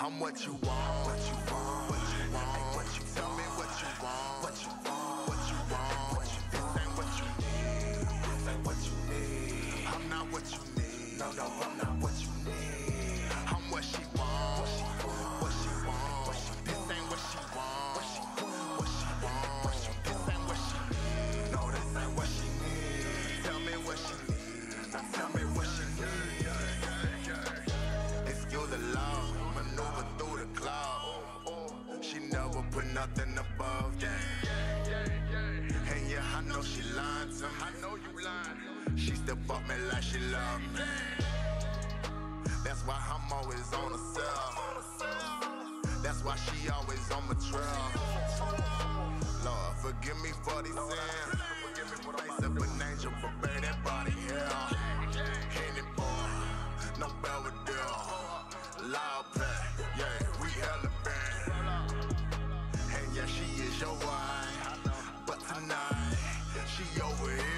I'm what you want, what you want, what you want. Ain't what you tell me what you want, what you want, what you want. This ain't what you need, this ain't what you need. I'm not what you need, no, no, I'm not what you need. I'm what she wants, what she wants, what she wants. This ain't what she wants, what she wants, what she wants. This ain't what she needs, no, this ain't what she needs. Tell me what she needs, now tell me what she needs. Excuse the love, maneuver through the cloud. She never put nothing above that. And yeah, I know she lying to me. I know you lying. She still fuck me like she love me. That's why I'm always on the cell. That's why she always on my trail. Lord, forgive me for these sins. Face up an angel for baby body, yeah. Henny boy, no Belvedere. Loud play, yeah, we hella bad. And yeah, she is your wife, but tonight, she over here.